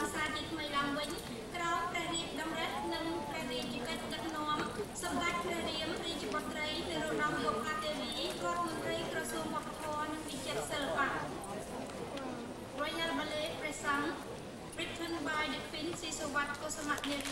Royal Ballet Present, written by the Queen Sisuwat Kosamagniewicz.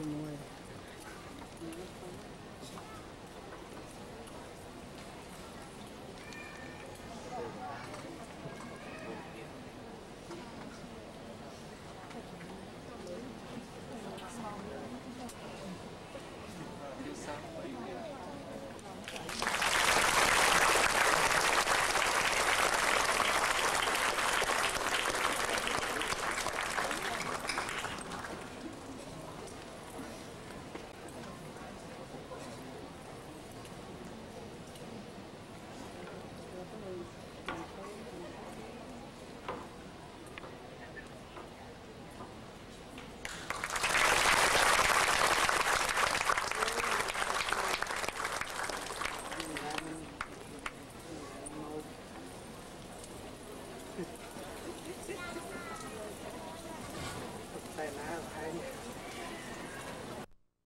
More.